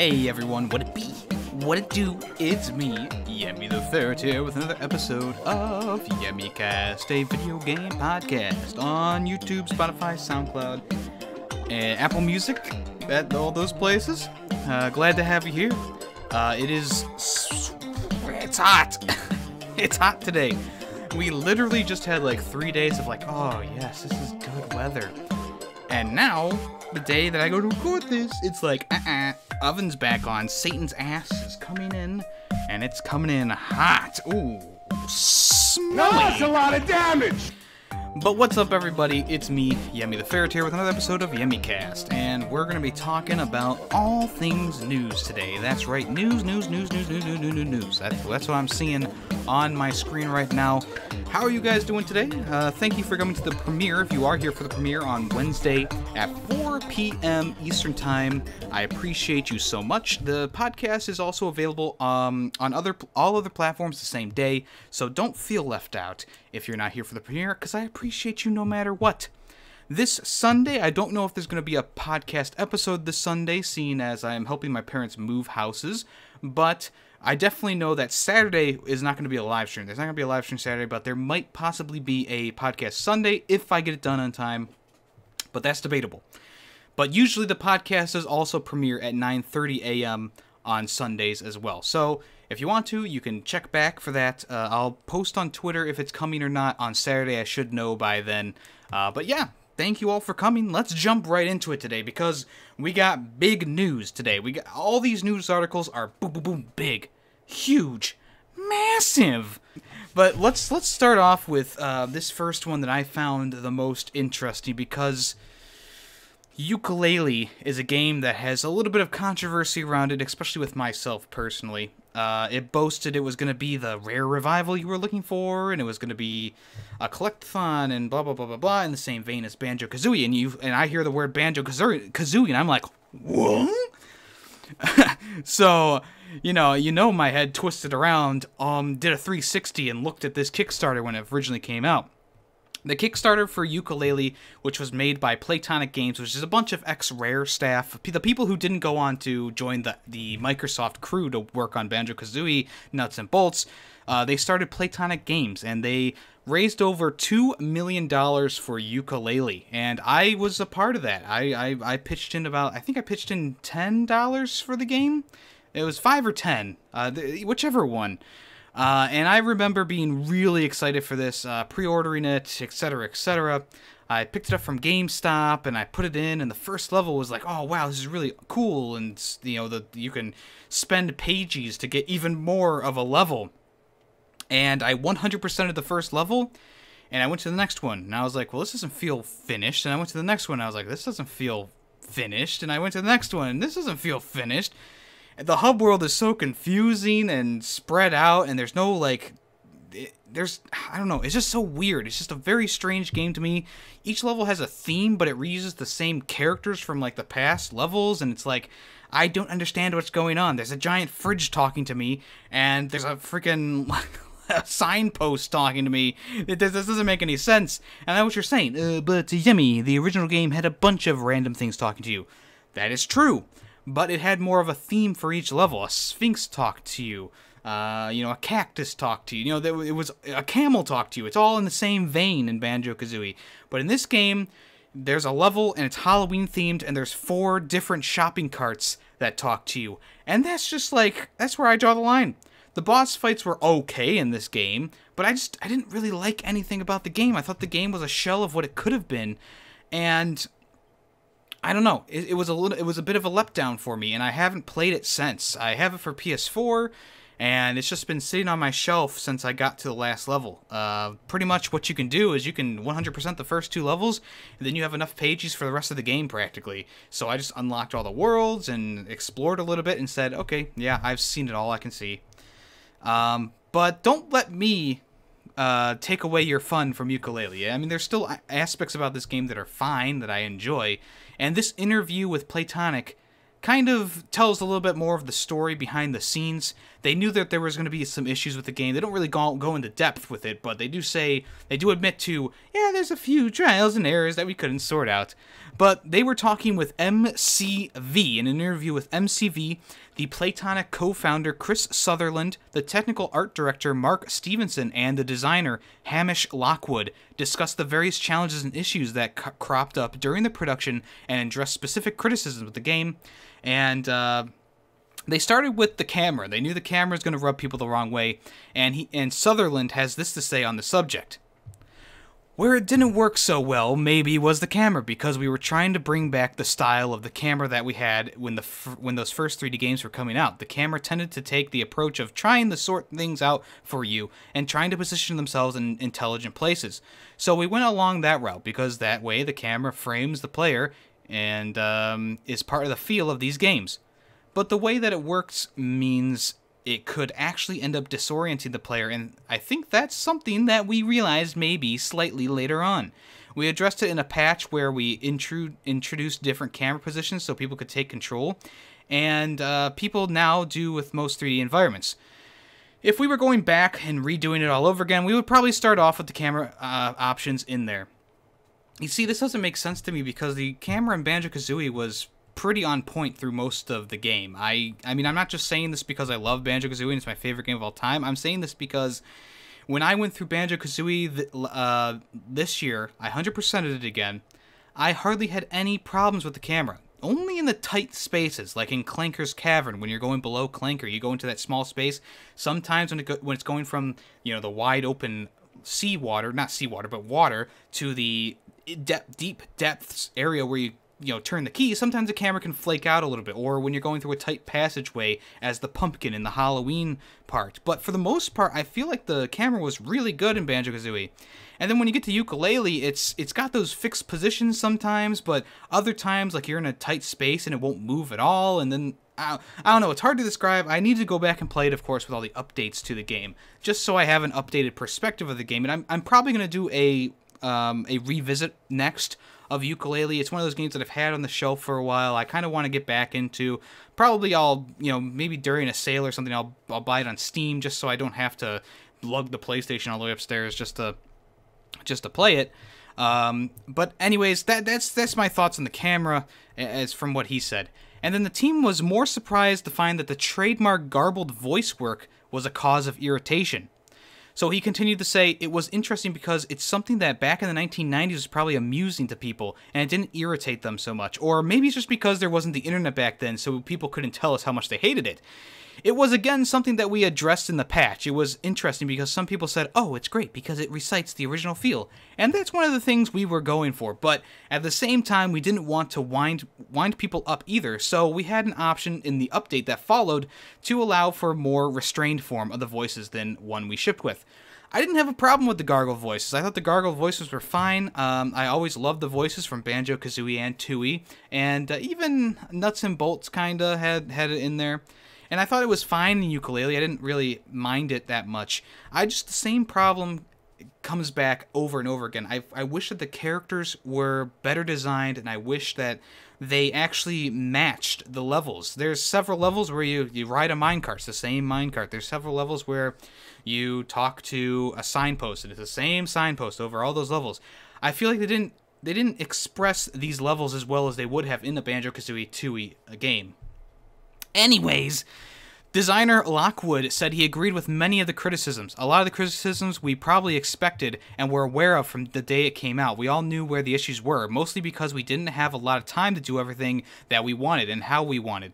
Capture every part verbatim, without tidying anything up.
Hey everyone, what it be? What it do? It's me, Yemmy the Ferret, here with another episode of YemmyCast, a video game podcast on YouTube, Spotify, SoundCloud, and Apple Music, at all those places. Uh, glad to have you here. Uh, it is... It's hot! It's hot today. We literally just had like three days of like, oh yes, this is good weather. And now, the day that I go to record this, it's like, uh-uh, oven's back on, Satan's ass is coming in, and it's coming in hot. Ooh, smelly. No, that's a lot of damage. But what's up, everybody? It's me, Yemmy the Ferret, here with another episode of YemmyCast, and we're going to be talking about all things news today. That's right, news, news, news, news, news, news, news, news. That's, that's what I'm seeing on my screen right now. How are you guys doing today? Uh, thank you for coming to the premiere. If you are here for the premiere on Wednesday at four p m Eastern Time, I appreciate you so much. The podcast is also available um, on other all other platforms the same day, so don't feel left out if you're not here for the premiere, because I appreciate you no matter what. This Sunday, I don't know if there's going to be a podcast episode this Sunday, seeing as I am helping my parents move houses, but I definitely know that Saturday is not going to be a live stream. There's not going to be a live stream Saturday, but there might possibly be a podcast Sunday if I get it done on time, but that's debatable. But usually the podcast does also premiere at nine thirty a m on Sundays as well. So if you want to, you can check back for that. Uh, I'll post on Twitter if it's coming or not on Saturday. I should know by then. Uh, but yeah, thank you all for coming. Let's jump right into it today, because we got big news today. We got all these news articles are boom, boom, boom, big, huge, massive. But let's let's start off with uh, this first one that I found the most interesting, because Yooka-Laylee is a game that has a little bit of controversy around it, especially with myself personally. Uh, it boasted it was going to be the rare revival you were looking for, and it was going to be a collect-a-thon, and blah, blah, blah, blah, blah, in the same vein as Banjo-Kazooie. And you and I hear the word Banjo-Kazooie, and I'm like, what? So, you know, you know my head twisted around, um, did a three sixty and looked at this Kickstarter when it originally came out. The Kickstarter for Yooka-Laylee, which was made by Playtonic Games, which is a bunch of ex-Rare staff, the people who didn't go on to join the, the Microsoft crew to work on Banjo-Kazooie, Nuts and Bolts, uh, they started Playtonic Games, and they raised over two million dollars for Yooka-Laylee, and I was a part of that. I, I, I pitched in about, I think I pitched in ten dollars for the game? It was five or ten, uh, whichever one. Uh, and I remember being really excited for this, uh, pre-ordering it, et cetera, et cetera. I picked it up from GameStop, and I put it in, and the first level was like, oh, wow, this is really cool, and, you know, the, you can spend pages to get even more of a level. And I one hundred percented the first level, and I went to the next one, and I was like, well, this doesn't feel finished, and I went to the next one, and I was like, this doesn't feel finished, and I went to the next one, and this doesn't feel finished. The hub world is so confusing and spread out, and there's no, like, it, there's, I don't know, it's just so weird. It's just a very strange game to me. Each level has a theme, but it reuses the same characters from, like, the past levels, and it's like, I don't understand what's going on. There's a giant fridge talking to me, and there's a freaking a signpost talking to me. It, this, this doesn't make any sense. And I know what you're saying, uh, but Yemmy, the original game had a bunch of random things talking to you. That is true. But it had more of a theme for each level. A sphinx talked to you. Uh, you know, a cactus talked to you. You know, it was a camel talked to you. It's all in the same vein in Banjo-Kazooie. But in this game, there's a level, and it's Halloween-themed, and there's four different shopping carts that talk to you. And that's just like, that's where I draw the line. The boss fights were okay in this game, but I just, I didn't really like anything about the game. I thought the game was a shell of what it could have been, and I don't know. It, it was a little, it was a bit of a letdown for me, and I haven't played it since. I have it for P S four, and it's just been sitting on my shelf since I got to the last level. Uh, pretty much what you can do is you can one hundred percent the first two levels, and then you have enough pages for the rest of the game practically. So I just unlocked all the worlds and explored a little bit and said, okay, yeah, I've seen it all I can see. Um, but don't let me uh, take away your fun from Yooka-Laylee. I mean, there's still aspects about this game that are fine, that I enjoy. And this interview with Playtonic kind of tells a little bit more of the story behind the scenes. They knew that there was going to be some issues with the game. They don't really go, go into depth with it, but they do say, they do admit to, yeah, there's a few trials and errors that we couldn't sort out. But they were talking with M C V, in an interview with M C V, the Playtonic co-founder Chris Sutherland, the technical art director Mark Stevenson, and the designer Hamish Lockwood discussed the various challenges and issues that c cropped up during the production and addressed specific criticisms with the game. And uh, they started with the camera. They knew the camera was going to rub people the wrong way, and he and Sutherland has this to say on the subject. Where it didn't work so well, maybe, was the camera, because we were trying to bring back the style of the camera that we had when the f when those first three D games were coming out. The camera tended to take the approach of trying to sort things out for you and trying to position themselves in intelligent places. So we went along that route, because that way the camera frames the player and um, is part of the feel of these games. But the way that it works means it could actually end up disorienting the player, and I think that's something that we realized maybe slightly later on. We addressed it in a patch where we intru introduced different camera positions so people could take control, and uh, people now do with most three D environments. If we were going back and redoing it all over again, we would probably start off with the camera uh, options in there. You see, this doesn't make sense to me, because the camera in Banjo-Kazooie was pretty on point through most of the game. I I mean, I'm not just saying this because I love Banjo-Kazooie and it's my favorite game of all time. I'm saying this because when I went through Banjo-Kazooie th uh, this year, I one hundred percented it again. I hardly had any problems with the camera. Only in the tight spaces, like in Clanker's Cavern, when you're going below Clanker, you go into that small space. Sometimes when, it go when it's going from, you know, the wide open seawater, not seawater, but water, to the de deep depths area where you you know, turn the key, sometimes the camera can flake out a little bit, or when you're going through a tight passageway as the pumpkin in the Halloween part. But for the most part, I feel like the camera was really good in Banjo-Kazooie. And then when you get to Yooka-Laylee, it's it's got those fixed positions sometimes, but other times, like, you're in a tight space and it won't move at all, and then, I, I don't know, it's hard to describe. I need to go back and play it, of course, with all the updates to the game, just so I have an updated perspective of the game. And I'm, I'm probably going to do a um, a revisit next of Yooka-Laylee. It's one of those games that I've had on the shelf for a while. I kind of want to get back into. Probably I'll, you know, maybe during a sale or something, I'll, I'll buy it on Steam just so I don't have to lug the PlayStation all the way upstairs just to, just to play it. Um, but anyways, that that's that's my thoughts on the camera, as from what he said. And then the team was more surprised to find that the trademark garbled voice work was a cause of irritation. So he continued to say, it was interesting because it's something that back in the nineteen nineties was probably amusing to people, and it didn't irritate them so much. Or maybe it's just because there wasn't the internet back then, so people couldn't tell us how much they hated it. It was, again, something that we addressed in the patch. It was interesting because some people said, oh, it's great because it recites the original feel. And that's one of the things we were going for. But at the same time, we didn't want to wind, wind people up either. So we had an option in the update that followed to allow for a more restrained form of the voices than one we shipped with. I didn't have a problem with the gargle voices. I thought the gargle voices were fine. Um, I always loved the voices from Banjo-Kazooie and Tooie. And uh, even Nuts and Bolts kind of had, had it in there. And I thought it was fine in Yooka-Laylee. I didn't really mind it that much. I just, the same problem comes back over and over again. I, I wish that the characters were better designed, and I wish that they actually matched the levels. There's several levels where you, you ride a minecart. It's the same minecart. There's several levels where you talk to a signpost, and it's the same signpost over all those levels. I feel like they didn't, they didn't express these levels as well as they would have in the Banjo-Kazooie two E game. Anyways, designer Lockwood said he agreed with many of the criticisms. A lot of the criticisms we probably expected and were aware of from the day it came out. We all knew where the issues were, mostly because we didn't have a lot of time to do everything that we wanted and how we wanted.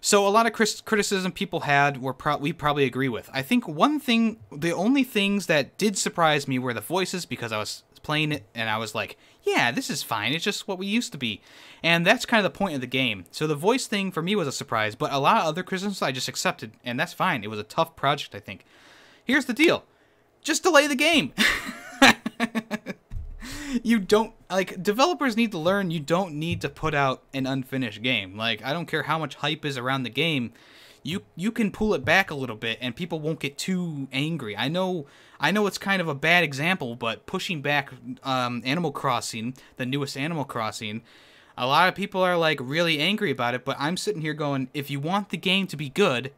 So a lot of criticism people had were pro we probably agree with. I think one thing, the only things that did surprise me were the voices, because I was playing it and I was like, yeah, this is fine. It's just what we used to be. And that's kind of the point of the game. So the voice thing for me was a surprise, but a lot of other criticisms I just accepted, and that's fine. It was a tough project, I think. Here's the deal. Just delay the game. You don't, like, developers need to learn you don't need to put out an unfinished game. Like, I don't care how much hype is around the game. You you can pull it back a little bit and people won't get too angry. I know I know it's kind of a bad example, but pushing back um, Animal Crossing, the newest Animal Crossing, A lot of people are like really angry about it, but I'm sitting here going, if you want the game to be good,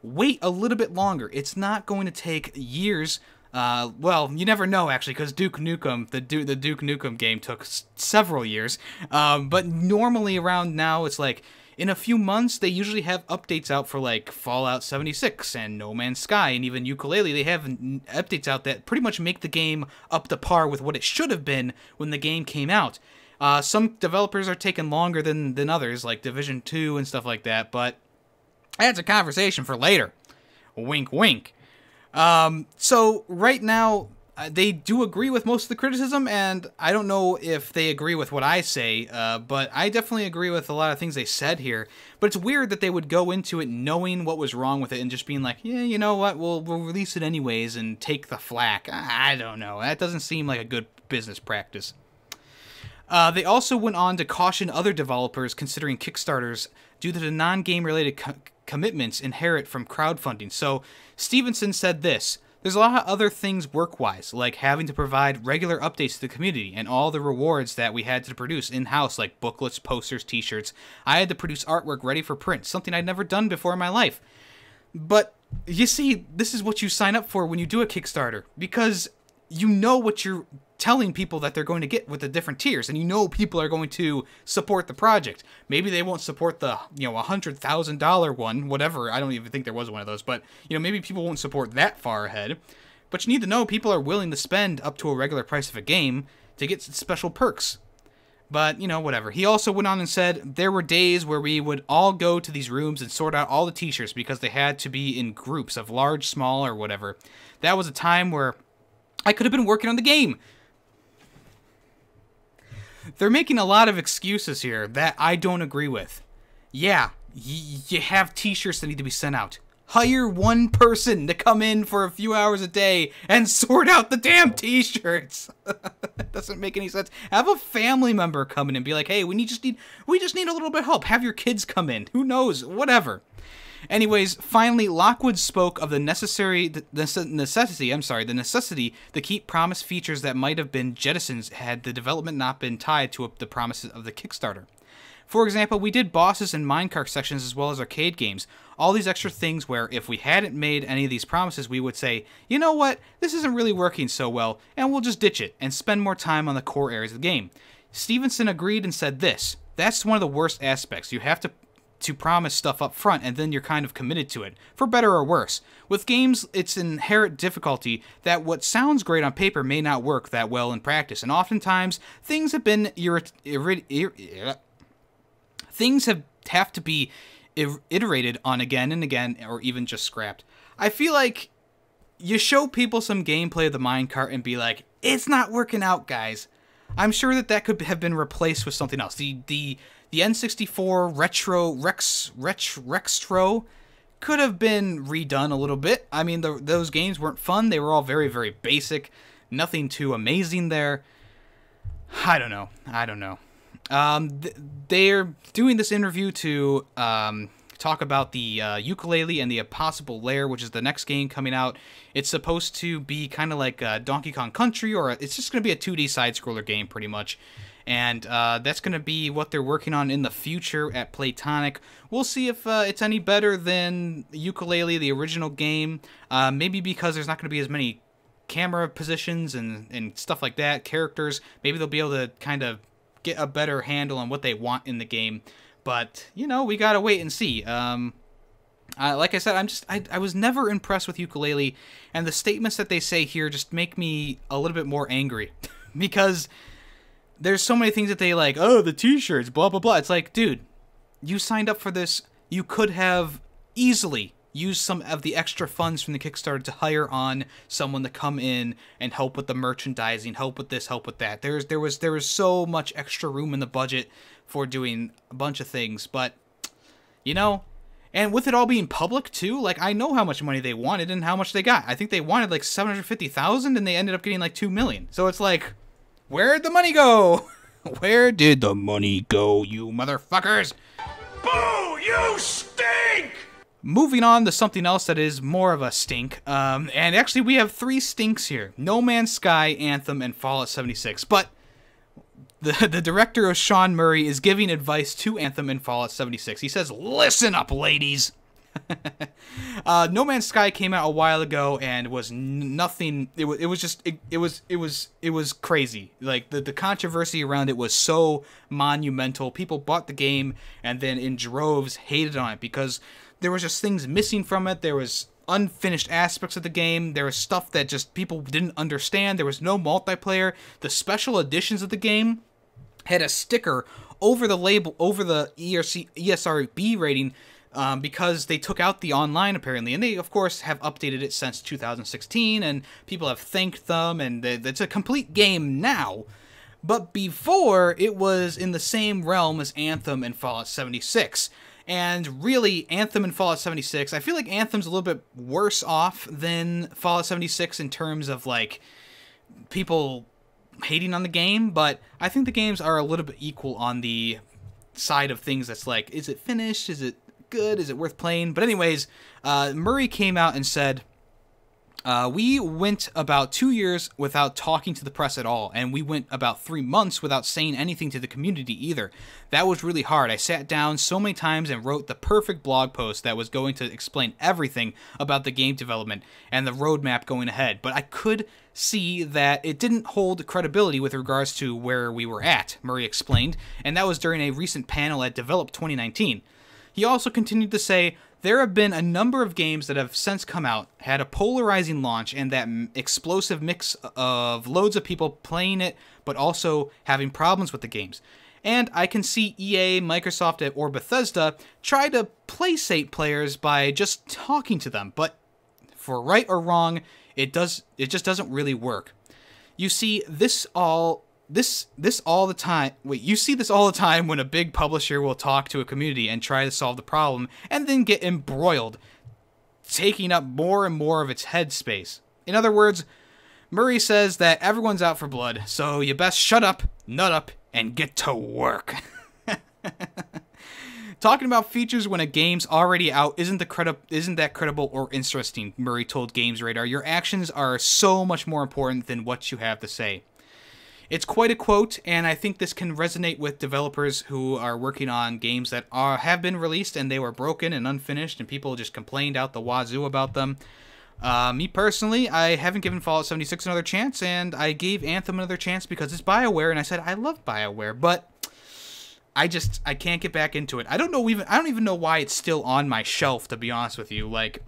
wait a little bit longer. It's not going to take years. Uh, well, you never know actually, because Duke Nukem, the Duke, the Duke Nukem game took s several years. Um, but normally around now, it's like in a few months they usually have updates out for like Fallout seventy-six and No Man's Sky and even Yooka-Laylee. They have n updates out that pretty much make the game up to par with what it should have been when the game came out. Uh, some developers are taking longer than, than others, like Division two and stuff like that, but that's a conversation for later. Wink, wink. Um, so, right now, uh, they do agree with most of the criticism, and I don't know if they agree with what I say, uh, but I definitely agree with a lot of things they said here. But it's weird that they would go into it knowing what was wrong with it and just being like, yeah, you know what, we'll, we'll release it anyways and take the flack. I don't know. That doesn't seem like a good business practice. Uh, they also went on to caution other developers considering Kickstarters due to the non-game related co commitments inherent from crowdfunding. So Stevenson said this, there's a lot of other things work-wise, like having to provide regular updates to the community and all the rewards that we had to produce in-house, like booklets, posters, t-shirts. I had to produce artwork ready for print, something I'd never done before in my life. But you see, this is what you sign up for when you do a Kickstarter, because you know what you're telling people that they're going to get with the different tiers, and you know people are going to support the project. Maybe they won't support the, you know, one hundred thousand dollar one, whatever. I don't even think there was one of those, but, you know, maybe people won't support that far ahead. But you need to know people are willing to spend up to a regular price of a game to get special perks. But, you know, whatever. He also went on and said, there were days where we would all go to these rooms and sort out all the t-shirts because they had to be in groups of large, small, or whatever. That was a time where I could have been working on the game. They're making a lot of excuses here that I don't agree with. Yeah, y you have t-shirts that need to be sent out. Hire one person to come in for a few hours a day and sort out the damn t-shirts. That doesn't make any sense. Have a family member come in and be like, hey, we need, just need, we just need a little bit of help. Have your kids come in. Who knows? Whatever. Anyways, finally, Lockwood spoke of the necessary the necessity. I'm sorry, the necessity to keep promised features that might have been jettisons had the development not been tied to the promises of the Kickstarter. For example, we did bosses and minecart sections as well as arcade games. All these extra things where if we hadn't made any of these promises, we would say, you know what, this isn't really working so well, and we'll just ditch it and spend more time on the core areas of the game. Stevenson agreed and said this. That's one of the worst aspects. You have to. to promise stuff up front, and then you're kind of committed to it, for better or worse. With games, it's inherent difficulty that what sounds great on paper may not work that well in practice, and oftentimes, things have been irrit irrit irrit things have, have to be iterated on again and again, or even just scrapped. I feel like you show people some gameplay of the minecart and be like, it's not working out, guys. I'm sure that that could have been replaced with something else. The, the, The N sixty-four Retro Rex Rex Rextro could have been redone a little bit. I mean, the, those games weren't fun. They were all very, very basic. Nothing too amazing there. I don't know. I don't know. Um, th they're doing this interview to um, talk about the uh, Yooka-Laylee and the Impossible Lair, which is the next game coming out. It's supposed to be kind of like uh, Donkey Kong Country, or a, it's just going to be a two D side-scroller game pretty much. And uh, that's going to be what they're working on in the future at Playtonic. We'll see if uh, it's any better than Yooka-Laylee, the original game. Uh, maybe because there's not going to be as many camera positions and, and stuff like that, characters. Maybe they'll be able to kind of get a better handle on what they want in the game. But, you know, we got to wait and see. Um, I, like I said, I'm just, I, I was never impressed with Yooka-Laylee. And the statements that they say here just make me a little bit more angry. Because there's so many things that they like, oh, the t-shirts, blah, blah, blah. It's like, dude, you signed up for this. You could have easily used some of the extra funds from the Kickstarter to hire on someone to come in and help with the merchandising, help with this, help with that. There's, there was, there was so much extra room in the budget for doing a bunch of things, but, you know, and with it all being public too, like, I know how much money they wanted and how much they got. I think they wanted like seven hundred fifty thousand dollars and they ended up getting like two million dollars. So it's like, where'd the money go? Where did the money go, you motherfuckers? Boo! You stink! Moving on to something else that is more of a stink. Um, and actually, we have three stinks here. No Man's Sky, Anthem, and Fallout seventy-six. But The, the director, Sean Murray, is giving advice to Anthem and Fallout seventy-six. He says, listen up, ladies! uh, No Man's Sky came out a while ago and was nothing... It was, it was just... It, it was it was, it was crazy. Like, the, the controversy around it was so monumental. People bought the game and then in droves hated on it because there was just things missing from it. There was unfinished aspects of the game. There was stuff that just people didn't understand. There was no multiplayer. The special editions of the game had a sticker over the label, over the E S R B rating, um, because they took out the online, apparently. And they, of course, have updated it since two thousand sixteen, and people have thanked them, and they, it's a complete game now. But before, it was in the same realm as Anthem and Fallout seventy-six. And really, Anthem and Fallout seventy-six, I feel like Anthem's a little bit worse off than Fallout seventy-six in terms of, like, people hating on the game, but I think the games are a little bit equal on the side of things that's like, is it finished? Is it good? Is it worth playing? But anyways, uh, Murray came out and said, uh, we went about two years without talking to the press at all, and we went about three months without saying anything to the community either. That was really hard. I sat down so many times and wrote the perfect blog post that was going to explain everything about the game development and the roadmap going ahead, but I could see that it didn't hold credibility with regards to where we were at, Murray explained, and that was during a recent panel at Develop twenty nineteen. He also continued to say, there have been a number of games that have since come out, had a polarizing launch, and that explosive mix of loads of people playing it, but also having problems with the games. And I can see E A, Microsoft, or Bethesda try to placate players by just talking to them, but for right or wrong, it does it just doesn't really work. You see this all this this all the time. Wait, you see this all the time when a big publisher will talk to a community and try to solve the problem and then get embroiled, taking up more and more of its headspace. In other words, Murray says that everyone's out for blood, so you best shut up, nut up, and get to work. Talking about features when a game's already out isn't the credi- isn't that credible or interesting, Murray told Games Radar. Your actions are so much more important than what you have to say. It's quite a quote, and I think this can resonate with developers who are working on games that are have been released and they were broken and unfinished, and people just complained out the wazoo about them. Uh, me personally, I haven't given Fallout seventy-six another chance, and I gave Anthem another chance because it's BioWare, and I said I love BioWare, but I just, I can't get back into it. I don't know even, I don't even know why it's still on my shelf, to be honest with you. Like,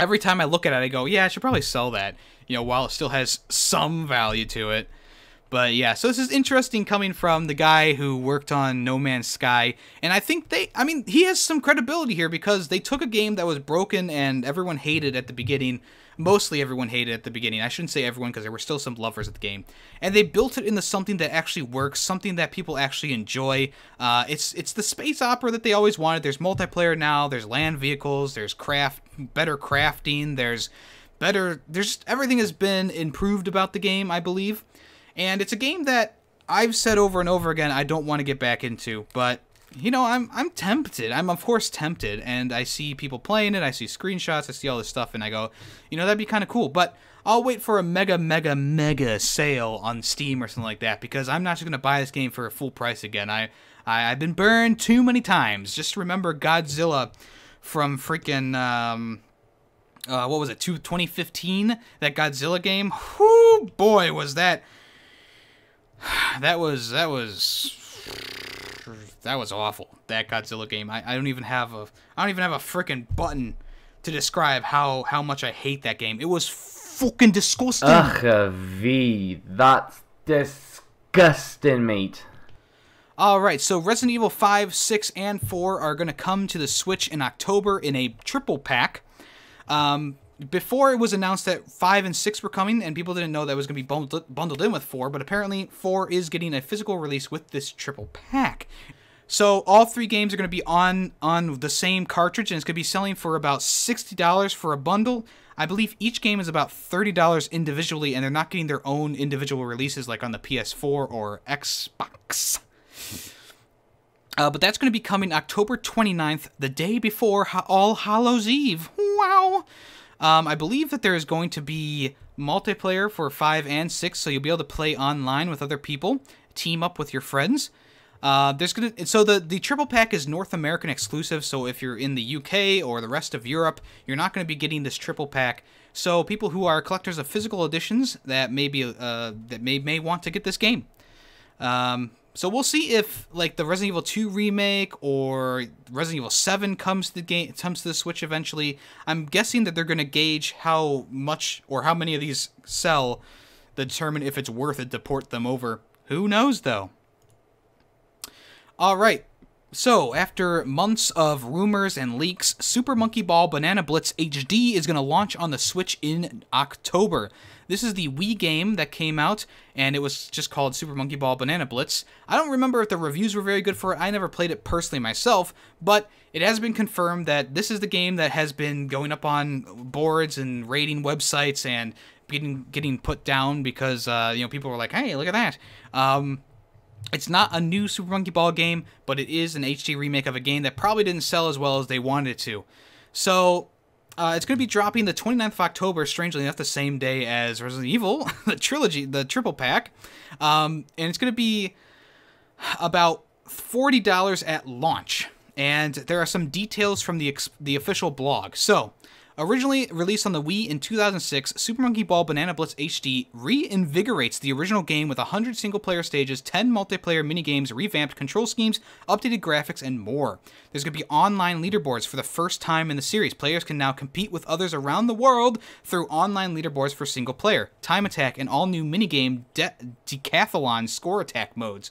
every time I look at it, I go, yeah, I should probably sell that, you know, while it still has some value to it. But yeah, so this is interesting coming from the guy who worked on No Man's Sky. And I think they, I mean, he has some credibility here because they took a game that was broken and everyone hated at the beginning. Mostly everyone hated at the beginning. I shouldn't say everyone because there were still some lovers at the game. And they built it into something that actually works, something that people actually enjoy. Uh, it's it's the space opera that they always wanted. There's multiplayer now. There's land vehicles. There's craft, better crafting. There's better... There's everything has been improved about the game, I believe. And it's a game that I've said over and over again I don't want to get back into. But, you know, I'm I'm tempted. I'm, of course, tempted. And I see people playing it. I see screenshots. I see all this stuff. And I go, you know, that'd be kind of cool. But I'll wait for a mega, mega, mega sale on Steam or something like that. Because I'm not just going to buy this game for a full price again. I, I, I've been burned too many times. Just remember Godzilla from freaking... Um, uh, what was it? twenty fifteen? That Godzilla game? Whoo, boy, was that... That was, that was, that was awful, that Godzilla game. I, I don't even have a, I don't even have a frickin' button to describe how, how much I hate that game. It was fucking disgusting. Ugh, V, that's disgusting, mate. Alright, so Resident Evil five, six, and four are going to come to the Switch in October in a triple pack. Um... Before it was announced that five and six were coming, and people didn't know that it was going to be bundled, bundled in with four, but apparently four is getting a physical release with this triple pack. So all three games are going to be on, on the same cartridge, and it's going to be selling for about sixty dollars for a bundle. I believe each game is about thirty dollars individually, and they're not getting their own individual releases like on the P S four or Xbox. Uh, but that's going to be coming October twenty-ninth, the day before All Hallows Eve. Wow! Um, I believe that there is going to be multiplayer for five and six, so you'll be able to play online with other people. team up with your friends. Uh, there's gonna so the the triple pack is North American exclusive. So if you're in the U K or the rest of Europe, you're not going to be getting this triple pack. So people who are collectors of physical editions that maybe uh, that may may want to get this game. Um, so we'll see if like the Resident Evil two remake or Resident Evil seven comes to the game comes to the Switch eventually. I'm guessing that they're going to gauge how much or how many of these sell to determine if it's worth it to port them over. Who knows though. Alright, so after months of rumors and leaks, Super Monkey Ball Banana Blitz H D is going to launch on the Switch in October. This is the Wii game that came out, and it was just called Super Monkey Ball Banana Blitz. I don't remember if the reviews were very good for it. I never played it personally myself, but it has been confirmed that this is the game that has been going up on boards and rating websites and getting getting put down because uh, you know, people were like, hey, look at that. Um... It's not a new Super Monkey Ball game, but it is an H D remake of a game that probably didn't sell as well as they wanted it to. So, uh, it's going to be dropping the twenty-ninth of October, strangely enough, the same day as Resident Evil, the trilogy, the triple pack. Um, and it's going to be about forty dollars at launch. And there are some details from the, ex the official blog. So, originally released on the Wii in two thousand six, Super Monkey Ball Banana Blitz H D reinvigorates the original game with one hundred single-player stages, ten multiplayer minigames, revamped control schemes, updated graphics, and more. There's going to be online leaderboards for the first time in the series. Players can now compete with others around the world through online leaderboards for single-player, time attack, and all-new minigame de decathlon score attack modes.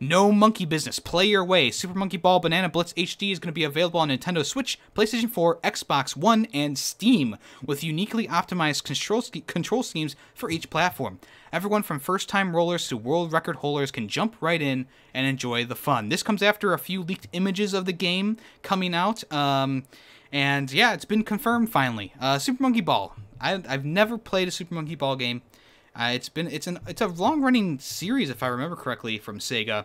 No monkey business. Play your way. Super Monkey Ball Banana Blitz H D is going to be available on Nintendo Switch, PlayStation four, Xbox One, and Steam, with uniquely optimized control, sch control schemes for each platform. Everyone from first-time rollers to world record holders can jump right in and enjoy the fun. This comes after a few leaked images of the game coming out, um, and yeah, it's been confirmed finally. Uh, Super Monkey Ball. I, I've never played a Super Monkey Ball game. Uh, it's been it's an it's a long-running series, if I remember correctly, from Sega,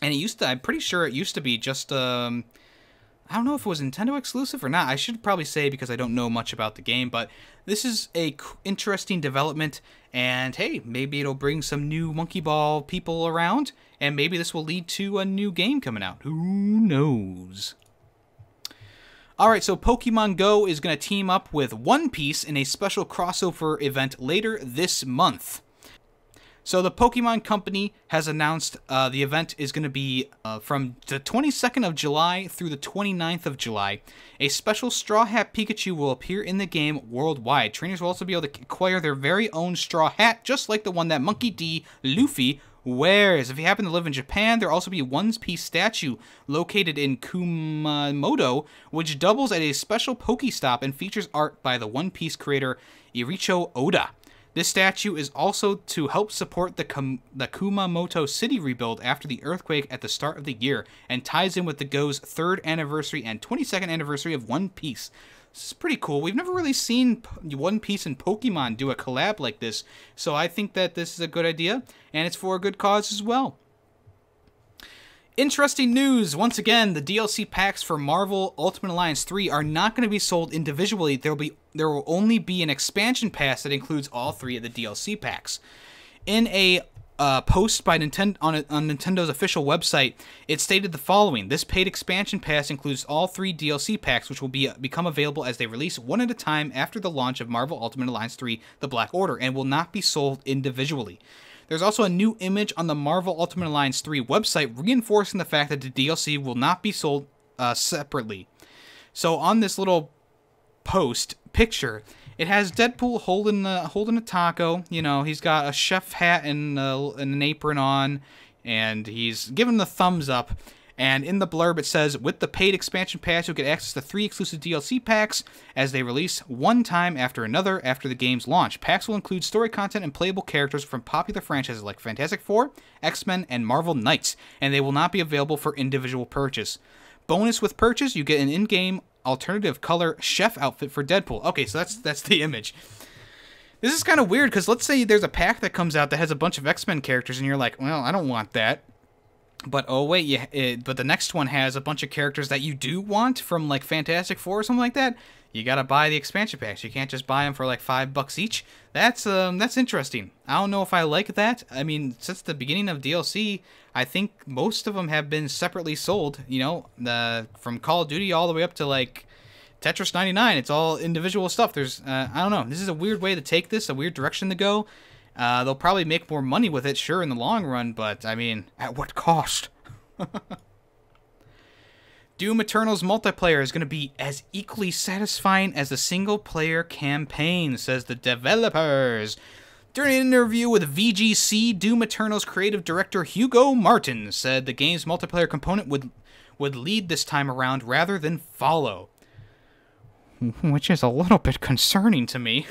and it used to I'm pretty sure it used to be just um, I don't know if it was Nintendo exclusive or not. I should probably say because I don't know much about the game, but this is a interesting development, and hey, maybe it'll bring some new Monkey Ball people around, and maybe this will lead to a new game coming out. Who knows? Alright, so Pokemon Go is going to team up with One Piece in a special crossover event later this month. So the Pokemon Company has announced uh, the event is going to be uh, from the twenty-second of July through the twenty-ninth of July. A special Straw Hat Pikachu will appear in the game worldwide. Trainers will also be able to acquire their very own Straw Hat, just like the one that Monkey D. Luffy wears. If you happen to live in Japan, there will also be a One Piece statue located in Kumamoto, which doubles as a special Pokestop and features art by the One Piece creator Iricho Oda. This statue is also to help support the, Kum the Kumamoto city rebuild after the earthquake at the start of the year, and ties in with the Go's third anniversary and twenty-second anniversary of One Piece. This is pretty cool. We've never really seen One Piece and Pokemon do a collab like this, so I think that this is a good idea, and it's for a good cause as well. Interesting news. Once again, the D L C packs for Marvel Ultimate Alliance three are not going to be sold individually. There'll be, there will only be an expansion pass that includes all three of the D L C packs. In a uh, post by Nintendo on, a, on Nintendo's official website, it stated the following: this paid expansion pass includes all three D L C packs, which will be become available as they release one at a time after the launch of Marvel Ultimate Alliance three: The Black Order, and will not be sold individually. There's also a new image on the Marvel Ultimate Alliance three website reinforcing the fact that the D L C will not be sold uh, separately. So on this little post picture, it has Deadpool holding uh, holding a taco. You know, he's got a chef hat and, uh, and an apron on, and he's giving the thumbs up. And in the blurb, it says, with the paid expansion pass, you'll get access to three exclusive D L C packs as they release one time after another after the game's launch. Packs will include story content and playable characters from popular franchises like Fantastic Four, X-Men, and Marvel Knights, and they will not be available for individual purchase. Bonus with purchase, you get an in-game alternative color chef outfit for Deadpool. Okay, so that's that's the image. This is kind of weird, because let's say there's a pack that comes out that has a bunch of X-Men characters, and you're like, well, I don't want that. But oh wait, yeah. It, but the next one has a bunch of characters that you do want from like Fantastic Four or something like that. you gotta buy the expansion packs. You can't just buy them for like five bucks each. That's um, that's interesting. I don't know if I like that. I mean, since the beginning of D L C, I think most of them have been separately sold. You know, the from Call of Duty all the way up to like Tetris ninety-nine. It's all individual stuff. There's uh, I don't know. This is a weird way to take this, a weird direction to go. Uh, they'll probably make more money with it, sure, in the long run, but I mean, at what cost? Doom Eternal's multiplayer is going to be as equally satisfying as the single-player campaign, says the developers. During an interview with V G C, Doom Eternal's creative director Hugo Martin said the game's multiplayer component would would lead this time around rather than follow. Which is a little bit concerning to me.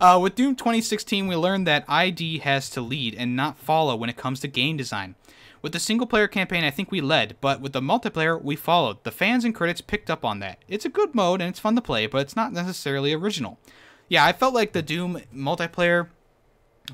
uh, with Doom twenty sixteen, we learned that I D has to lead and not follow when it comes to game design. With the single-player campaign, I think we led, but with the multiplayer, we followed. The fans and critics picked up on that. It's a good mode, and it's fun to play, but it's not necessarily original. Yeah, I felt like the Doom multiplayer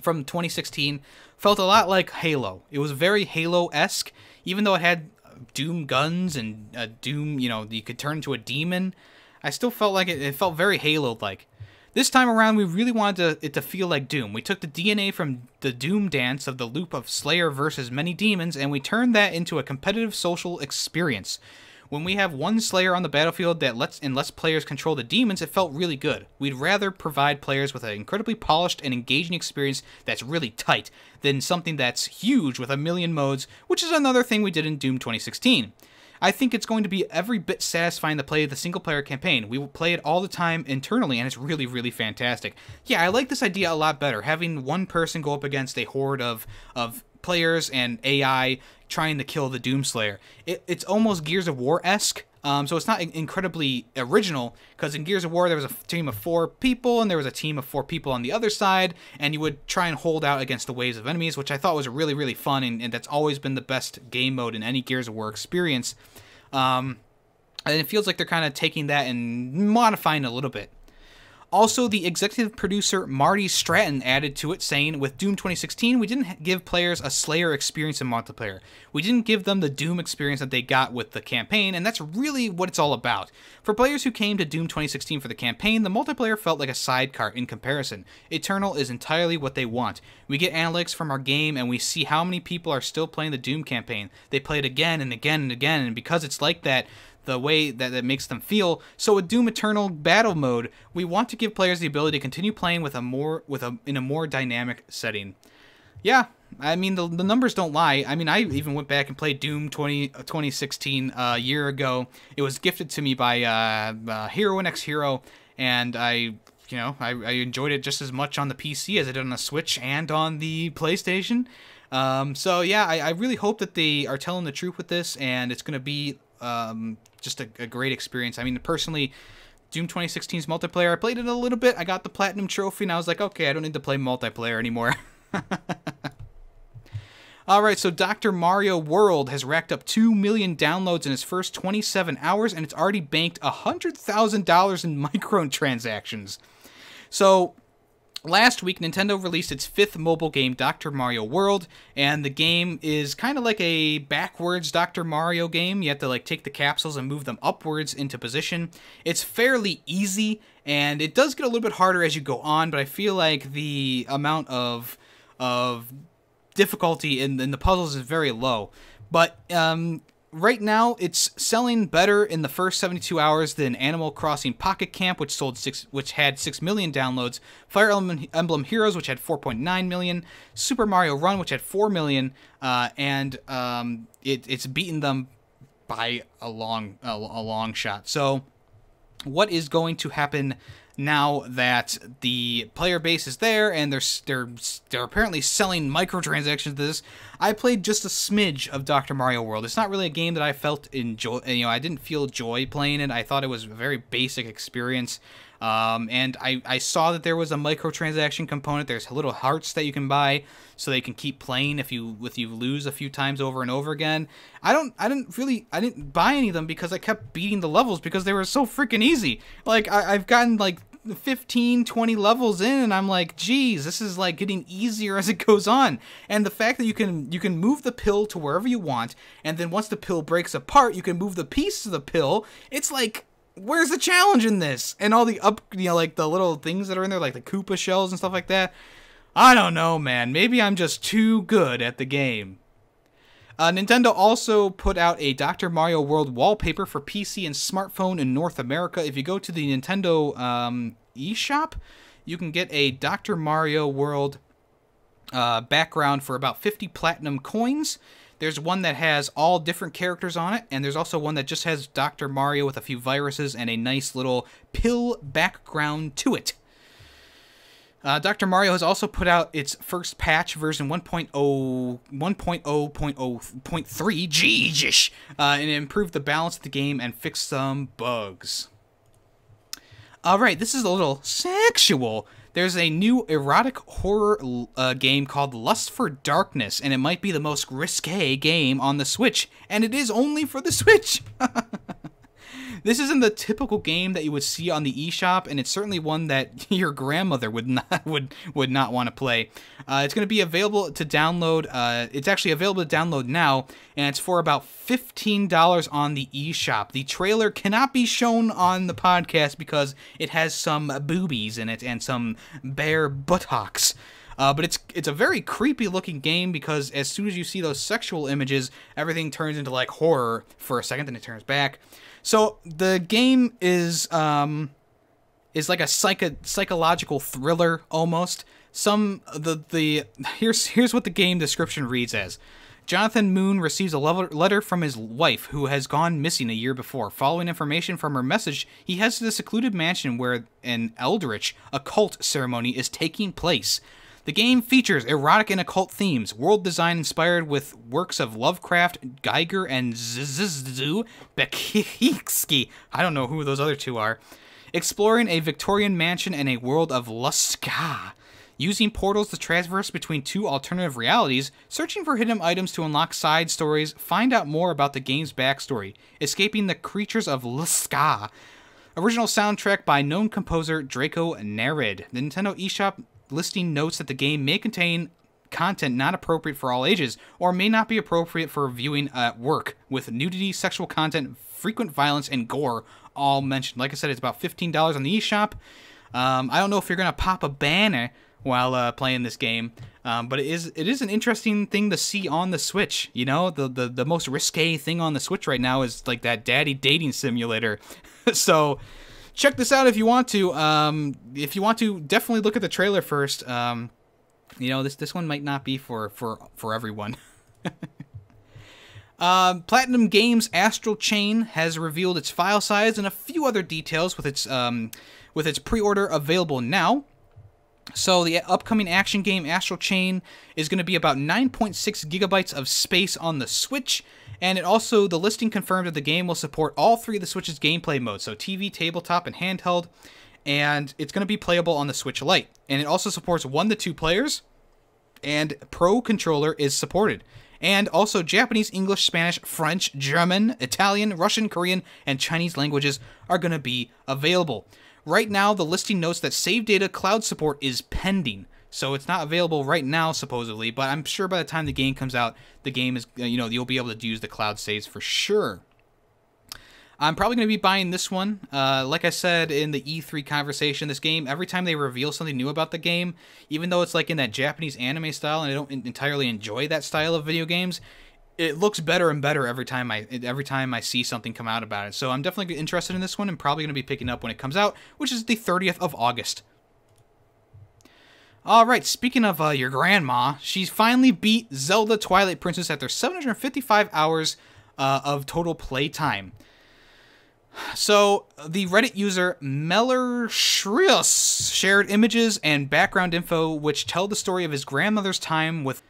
from twenty sixteen felt a lot like Halo. It was very Halo-esque, even though it had Doom guns and a Doom, you know, you could turn into a demon. I still felt like it, it felt very Halo-like. This time around, we really wanted to, it to feel like Doom. We took the D N A from the Doom dance of the loop of Slayer versus many demons, and we turned that into a competitive social experience. When we have one Slayer on the battlefield that lets and lets players control the demons, it felt really good. We'd rather provide players with an incredibly polished and engaging experience that's really tight than something that's huge with a million modes, which is another thing we did in Doom twenty sixteen. I think it's going to be every bit satisfying to play the single-player campaign. We will play it all the time internally, and it's really, really fantastic. Yeah, I like this idea a lot better, having one person go up against a horde of of players and A I trying to kill the Doomslayer. It, it's almost Gears of War-esque, um, so it's not incredibly original, because in Gears of War there was a team of four people, and there was a team of four people on the other side, and you would try and hold out against the waves of enemies, which I thought was really, really fun, and, and that's always been the best game mode in any Gears of War experience. Um, and it feels like they're kind of taking that and modifying it a little bit. Also, the executive producer Marty Stratton added to it, saying, with Doom twenty sixteen, we didn't give players a Slayer experience in multiplayer. We didn't give them the Doom experience that they got with the campaign, and that's really what it's all about. For players who came to Doom twenty sixteen for the campaign, the multiplayer felt like a sidecar in comparison. Eternal is entirely what they want. We get analytics from our game, and we see how many people are still playing the Doom campaign. They play it again and again and again, and because it's like that, the way that it makes them feel. So with Doom Eternal Battle Mode, we want to give players the ability to continue playing with a more with a in a more dynamic setting. Yeah, I mean the, the numbers don't lie. I mean, I even went back and played Doom twenty sixteen uh, a year ago. It was gifted to me by uh, uh, Hero and X Hero, and I you know I, I enjoyed it just as much on the P C as I did on the Switch and on the PlayStation. Um, so yeah, I, I really hope that they are telling the truth with this, and it's going to be Um, just a, a great experience. I mean, personally, Doom twenty sixteen's multiplayer, I played it a little bit. I got the Platinum Trophy, and I was like, okay, I don't need to play multiplayer anymore. Alright, so Doctor Mario World has racked up two million downloads in its first twenty-seven hours, and it's already banked one hundred thousand dollars in microtransactions. So last week, Nintendo released its fifth mobile game, Doctor Mario World, and the game is kind of like a backwards Doctor Mario game. You have to like take the capsules and move them upwards into position. It's fairly easy, and it does get a little bit harder as you go on, but I feel like the amount of of difficulty in, in the puzzles is very low. But um, right now, it's selling better in the first seventy-two hours than Animal Crossing Pocket Camp, which sold six, which had six million downloads, Fire Emblem Heroes, which had four point nine million, Super Mario Run, which had four million, uh, and um, it, it's beaten them by a long, a, a long shot. So, what is going to happen now that the player base is there and they're they're they're apparently selling microtransactions to this? I played just a smidge of Doctor Mario World. It's not really a game that I felt enjoy. You know, I didn't feel joy playing it. I thought it was a very basic experience. Um, and I, I saw that there was a microtransaction component. There's little hearts that you can buy so they can keep playing if you if you lose a few times over and over again. I don't I didn't really I didn't buy any of them because I kept beating the levels because they were so freaking easy. Like I, I've gotten like fifteen, twenty levels in, and I'm like, geez, this is like getting easier as it goes on. And the fact that you can you can move the pill to wherever you want, and then once the pill breaks apart, you can move the piece of the pill. It's like, where's the challenge in this? And all the up, you know, like the little things that are in there, like the Koopa shells and stuff like that. I don't know, man. Maybe I'm just too good at the game. Uh, Nintendo also put out a Doctor Mario World wallpaper for P C and smartphone in North America. If you go to the Nintendo um, eShop, you can get a Doctor Mario World uh, background for about fifty platinum coins. There's one that has all different characters on it, and there's also one that just has Doctor Mario with a few viruses and a nice little pill background to it. Uh, Doctor Mario has also put out its first patch, version one point oh point oh point three, geez, uh, and it improved the balance of the game and fixed some bugs. Alright, this is a little sexual. There's a new erotic horror uh, game called Lust for Darkness, and it might be the most risque game on the Switch, and it is only for the Switch! This isn't the typical game that you would see on the eShop, and it's certainly one that your grandmother would not would would not want to play. Uh, it's going to be available to download. Uh, it's actually available to download now, and it's for about fifteen dollars on the eShop. The trailer cannot be shown on the podcast because it has some boobies in it and some bare buttocks. Uh, but it's it's a very creepy looking game because as soon as you see those sexual images, everything turns into like horror for a second, then it turns back. So the game is um, is like a psycho psychological thriller almost. Some the the here's here's what the game description reads as. Jonathan Moon receives a letter from his wife, who has gone missing a year before. Following information from her message, he heads to the secluded mansion where an eldritch occult ceremony is taking place. The game features erotic and occult themes, world design inspired with works of Lovecraft, Geiger, and Zizou Bekicki. I don't know who those other two are. Exploring a Victorian mansion and a world of Luska. Using portals to traverse between two alternative realities, searching for hidden items to unlock side stories, find out more about the game's backstory, escaping the creatures of Luska. Original soundtrack by known composer Draco Narid. The Nintendo eShop listing notes that the game may contain content not appropriate for all ages, or may not be appropriate for viewing at work, with nudity, sexual content, frequent violence, and gore all mentioned. Like I said, it's about fifteen dollars on the eShop. Um, I don't know if you're going to pop a banner while uh, playing this game, um, but it is it is an interesting thing to see on the Switch. You know, the, the, the most risque thing on the Switch right now is like that daddy dating simulator. So check this out if you want to. Um, if you want to, definitely look at the trailer first. Um, you know, this this one might not be for for for everyone. um, Platinum Games' Astral Chain has revealed its file size and a few other details with its um, with its pre-order available now. So the upcoming action game Astral Chain is going to be about nine point six gigabytes of space on the Switch. And it also, the listing confirmed that the game will support all three of the Switch's gameplay modes, so T V, tabletop, and handheld, and it's going to be playable on the Switch Lite. And it also supports one to two players, and Pro Controller is supported. And also Japanese, English, Spanish, French, German, Italian, Russian, Korean, and Chinese languages are going to be available. Right now, the listing notes that save data cloud support is pending. So it's not available right now, supposedly, but I'm sure by the time the game comes out, the game is, you know, you'll be able to use the cloud saves for sure. I'm probably going to be buying this one. Uh, like I said in the E three conversation, this game, every time they reveal something new about the game, even though it's like in that Japanese anime style, and I don't entirely enjoy that style of video games, it looks better and better every time I every time I see something come out about it. So I'm definitely interested in this one and probably going to be picking up when it comes out, which is the thirtieth of August. Alright, speaking of uh, your grandma, she's finally beat Zelda Twilight Princess after seven hundred fifty-five hours uh, of total playtime. So, the Reddit user Mellershrius shared images and background info which tell the story of his grandmother's time with,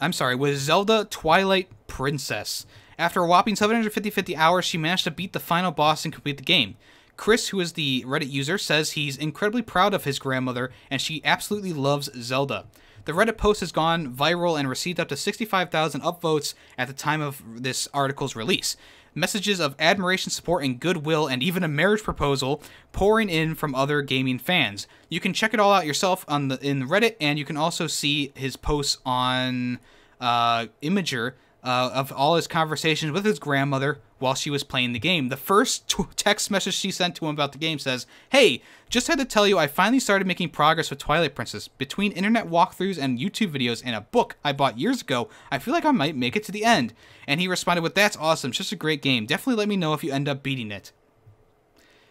I'm sorry, with Zelda Twilight Princess. After a whopping seven hundred fifty hours, she managed to beat the final boss and complete the game. Chris, who is the Reddit user, says he's incredibly proud of his grandmother, and she absolutely loves Zelda. The Reddit post has gone viral and received up to sixty-five thousand upvotes at the time of this article's release. messages of admiration, support, and goodwill, and even a marriage proposal pouring in from other gaming fans. You can check it all out yourself on the in Reddit, and you can also see his posts on uh, Imgur uh, of all his conversations with his grandmother while she was playing the game. The first t text message she sent to him about the game says, "Hey, just had to tell you I finally started making progress with Twilight Princess. Between internet walkthroughs and YouTube videos and a book I bought years ago, I feel like I might make it to the end." And he responded with, "That's awesome. It's just a great game. Definitely let me know if you end up beating it."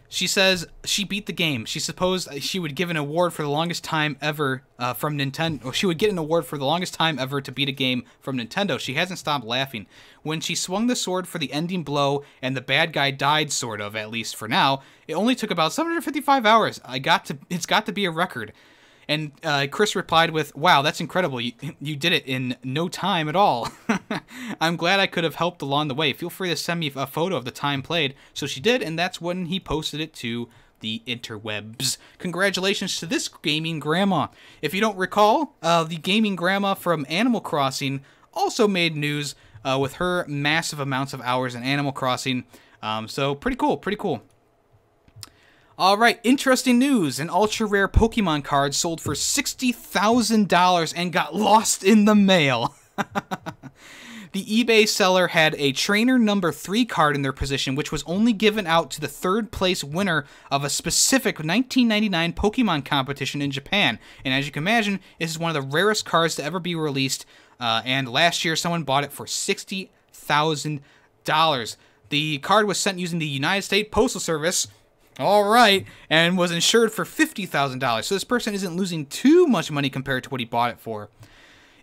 She says she beat the game. She supposed she would give an award for the longest time ever uh, from Nintendo. Or she would get an award for the longest time ever to beat a game from Nintendo. She hasn't stopped laughing. When she swung the sword for the ending blow and the bad guy died, sort of, at least for now, it only took about seven hundred fifty-five hours. I got to. It's got to be a record. And uh, Chris replied with, "Wow, that's incredible. You, you did it in no time at all. I'm glad I could have helped along the way. Feel free to send me a photo of the time played." So she did, and that's when he posted it to the interwebs. Congratulations to this gaming grandma. If you don't recall, uh, the gaming grandma from Animal Crossing also made news uh, with her massive amounts of hours in Animal Crossing. Um, so pretty cool, pretty cool. Alright, interesting news. An ultra-rare Pokemon card sold for sixty thousand dollars and got lost in the mail. The eBay seller had a trainer number three card in their possession, which was only given out to the third-place winner of a specific nineteen ninety-nine Pokemon competition in Japan. And as you can imagine, this is one of the rarest cards to ever be released. Uh, and last year, someone bought it for sixty thousand dollars. The card was sent using the United States Postal Service... All right, and was insured for fifty thousand dollars, so this person isn't losing too much money compared to what he bought it for.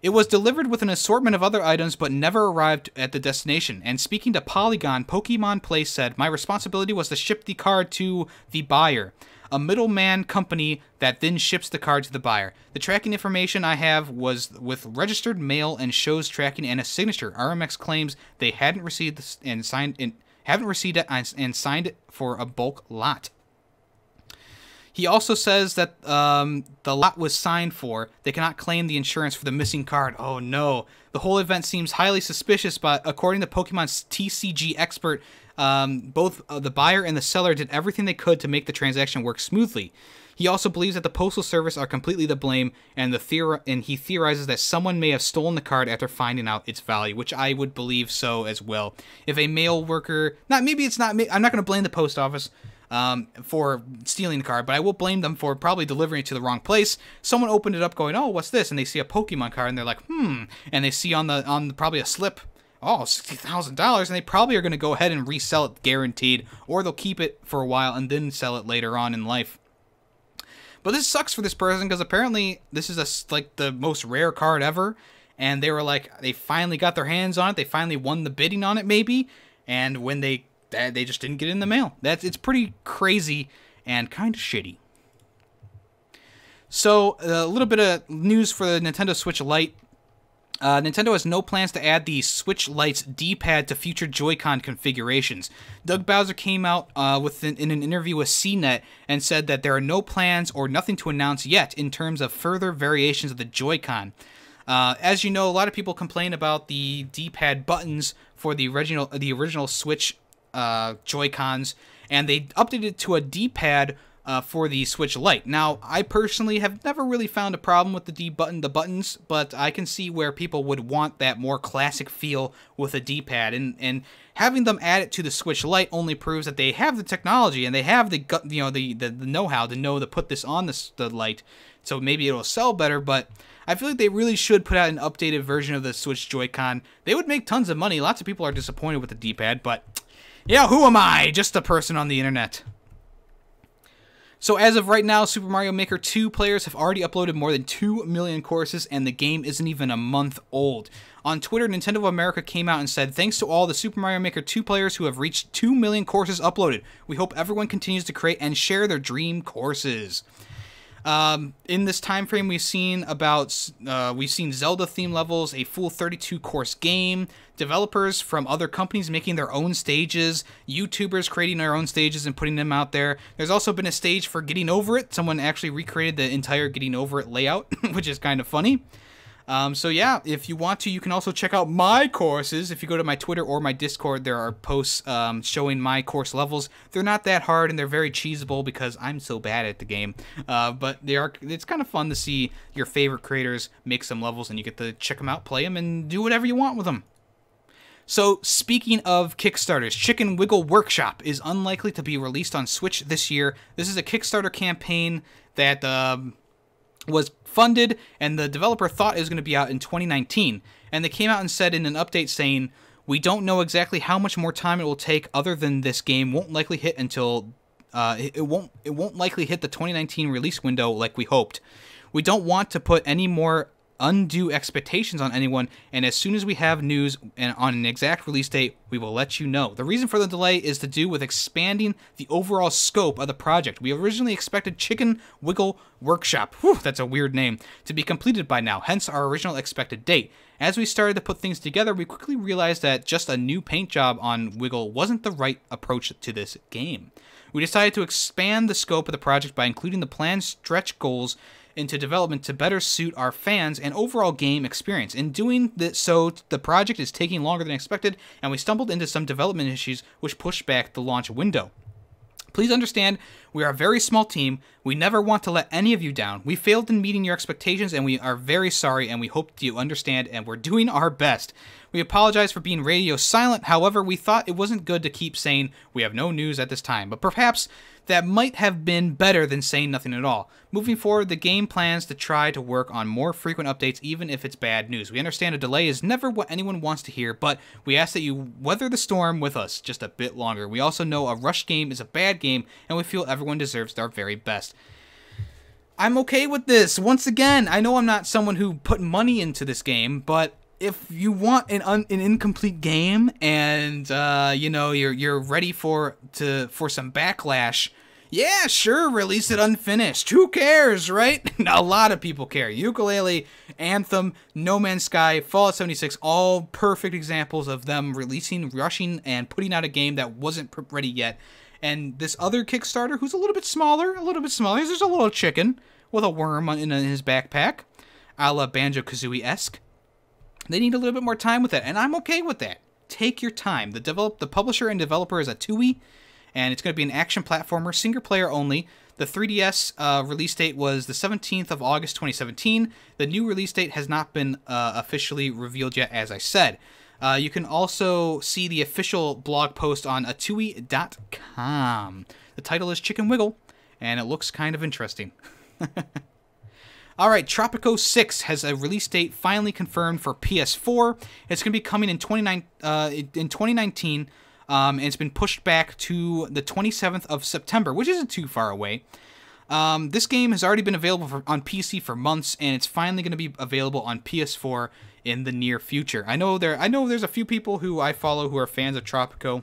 It was delivered with an assortment of other items, but never arrived at the destination. And speaking to Polygon, Pokemon Play said, "My responsibility was to ship the card to the buyer, a middleman company that then ships the card to the buyer. The tracking information I have was with registered mail and shows tracking and a signature. R M X claims they hadn't received this and signed in. Haven't received it and signed it for a bulk lot." He also says that um, the lot was signed for. They cannot claim the insurance for the missing card. Oh no. The whole event seems highly suspicious, but according to Pokemon's T C G expert, um, both the buyer and the seller did everything they could to make the transaction work smoothly. He also believes that the Postal Service are completely to blame, and the theor- and he theorizes that someone may have stolen the card after finding out its value, which I would believe so as well. If a mail worker, not maybe it's not, I'm not going to blame the post office um, for stealing the card, but I will blame them for probably delivering it to the wrong place. Someone opened it up, going, "Oh, what's this?" and they see a Pokemon card, and they're like, "Hmm," and they see on the on the, probably a slip, oh, sixty thousand dollars, and they probably are going to go ahead and resell it, guaranteed, or they'll keep it for a while and then sell it later on in life. But this sucks for this person because apparently this is a, like the most rare card ever. And they were like, they finally got their hands on it. They finally won the bidding on it maybe. And when they, they just didn't get it in the mail. That's, it's pretty crazy and kind of shitty. So a little bit of news for the Nintendo Switch Lite. Uh, Nintendo has no plans to add the Switch Lite's D-pad to future Joy-Con configurations. Doug Bowser came out uh, with an, in an interview with C net and said that there are no plans or nothing to announce yet in terms of further variations of the Joy-Con. Uh, as you know, a lot of people complain about the D-pad buttons for the original, the original Switch uh, Joy-Cons, and they updated it to a D-pad Uh, for the Switch Lite. Now, I personally have never really found a problem with the D button, the buttons, but I can see where people would want that more classic feel with a D-pad, and and having them add it to the Switch Lite only proves that they have the technology and they have the you know the the, the know-how to know to put this on the the Lite, so maybe it'll sell better. But I feel like they really should put out an updated version of the Switch Joy-Con. They would make tons of money. Lots of people are disappointed with the D-pad, but yeah, who am I? Just a person on the internet. So as of right now, Super Mario Maker two players have already uploaded more than two million courses, and the game isn't even a month old. On Twitter, Nintendo of America came out and said, "Thanks to all the Super Mario Maker two players who have reached two million courses uploaded. We hope everyone continues to create and share their dream courses." Um, in this time frame, we've seen about uh, we've seen Zelda theme levels, a full thirty-two course game, developers from other companies making their own stages, YouTubers creating their own stages and putting them out there. There's also been a stage for Getting Over It. Someone actually recreated the entire Getting Over It layout, which is kind of funny. Um, so yeah, if you want to, you can also check out my courses. If you go to my Twitter or my Discord, there are posts um, showing my course levels. They're not that hard, and they're very cheesable because I'm so bad at the game. Uh, but they are. It's kind of fun to see your favorite creators make some levels, and you get to check them out, play them, and do whatever you want with them. So, speaking of Kickstarters, Chicken Wiggle Workshop is unlikely to be released on Switch this year. This is a Kickstarter campaign that um, was funded, and the developer thought it was going to be out in twenty nineteen. And they came out and said in an update saying, "We don't know exactly how much more time it will take, other than this game won't likely hit until uh, it won't it won't likely hit the twenty nineteen release window like we hoped. We don't want to put any more undue expectations on anyone, and as soon as we have news and on an exact release date, we will let you know." The reason for the delay is to do with expanding the overall scope of the project. We originally expected Chicken Wiggle Workshop, whew, that's a weird name, to be completed by now, hence our original expected date. As we started to put things together, we quickly realized that just a new paint job on Wiggle wasn't the right approach to this game. We decided to expand the scope of the project by including the planned stretch goals into development to better suit our fans and overall game experience. In doing this, so the project is taking longer than expected, and we stumbled into some development issues which pushed back the launch window. Please understand, we are a very small team. We never want to let any of you down. We failed in meeting your expectations, and we are very sorry, and we hope you understand, and we're doing our best. We apologize for being radio silent. However, we thought it wasn't good to keep saying we have no news at this time, but perhaps that might have been better than saying nothing at all. Moving forward, the game plans to try to work on more frequent updates, even if it's bad news. We understand a delay is never what anyone wants to hear, but we ask that you weather the storm with us just a bit longer. We also know a rush game is a bad game, and we feel everyone deserves our very best. I'm okay with this. Once again, I know I'm not someone who put money into this game, but if you want an un, an incomplete game, and uh, you know you're you're ready for to for some backlash, yeah, sure, release it unfinished. Who cares, right? A lot of people care. Ukulele, Anthem, No Man's Sky, Fallout seventy-six, all perfect examples of them releasing, rushing, and putting out a game that wasn't ready yet. And this other Kickstarter, who's a little bit smaller, a little bit smaller, he's just a little chicken with a worm in his backpack, a la Banjo-Kazooie-esque. They need a little bit more time with that, and I'm okay with that. Take your time. The develop, the publisher and developer is Atui, and it's going to be an action platformer, single player only. The three D S uh, release date was the seventeenth of August twenty seventeen. The new release date has not been uh, officially revealed yet, as I said. Uh, you can also see the official blog post on atui dot com. The title is Chicken Wiggle, and it looks kind of interesting. Alright, Tropico six has a release date finally confirmed for P S four. It's going to be coming in, twenty nineteen, um, and it's been pushed back to the twenty-seventh of September, which isn't too far away. Um, this game has already been available for, on P C for months, and it's finally going to be available on P S four in the near future. I know there, I know there's a few people who I follow who are fans of Tropico.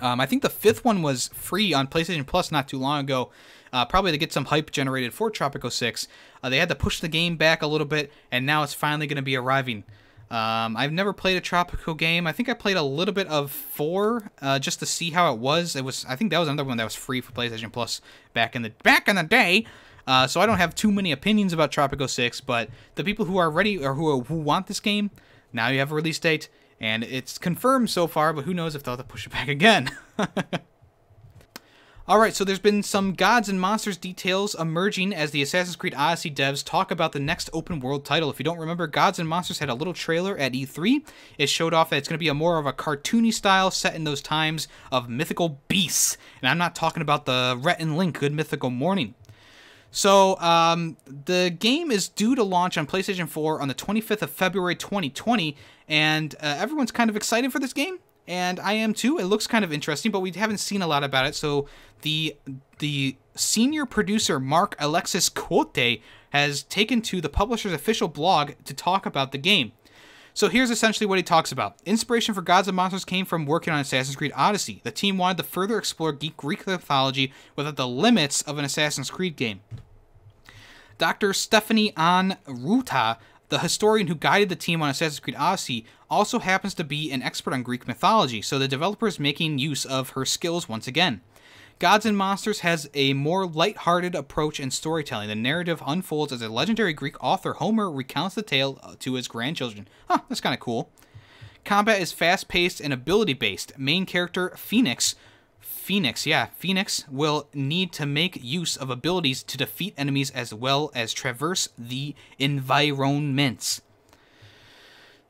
Um, I think the fifth one was free on PlayStation Plus not too long ago, uh, probably to get some hype generated for Tropico six. Uh, they had to push the game back a little bit, and now it's finally going to be arriving. Um, I've never played a Tropico game. I think I played a little bit of four uh, just to see how it was. It was, I think that was another one that was free for PlayStation Plus back in the back in the day. Uh, so I don't have too many opinions about Tropico six, but the people who are ready or who who want this game, now you have a release date. And it's confirmed so far, but who knows if they'll have to push it back again. Alright, so there's been some gods and monsters details emerging as the Assassin's Creed Odyssey devs talk about the next open-world title. If you don't remember, Gods and Monsters had a little trailer at E three. It showed off that it's going to be a more of a cartoony style set in those times of mythical beasts. And I'm not talking about the Rhett and Link Good Mythical Morning. So, um, the game is due to launch on PlayStation four on the twenty-fifth of February twenty twenty, and uh, everyone's kind of excited for this game, and I am too. It looks kind of interesting, but we haven't seen a lot about it, so the the senior producer, Mark Alexis Cote, has taken to the publisher's official blog to talk about the game. So here's essentially what he talks about. Inspiration for Gods and Monsters came from working on Assassin's Creed Odyssey. The team wanted to further explore Greek mythology without the limits of an Assassin's Creed game. Doctor Stephanie Ann Ruta, the historian who guided the team on Assassin's Creed Odyssey, also happens to be an expert on Greek mythology, so the developer is making use of her skills once again. Gods and Monsters has a more lighthearted approach in storytelling. The narrative unfolds as a legendary Greek author, Homer, recounts the tale to his grandchildren. Huh, that's kind of cool. Combat is fast-paced and ability-based. Main character, Phoenix. Phoenix, yeah, Phoenix will need to make use of abilities to defeat enemies as well as traverse the environments.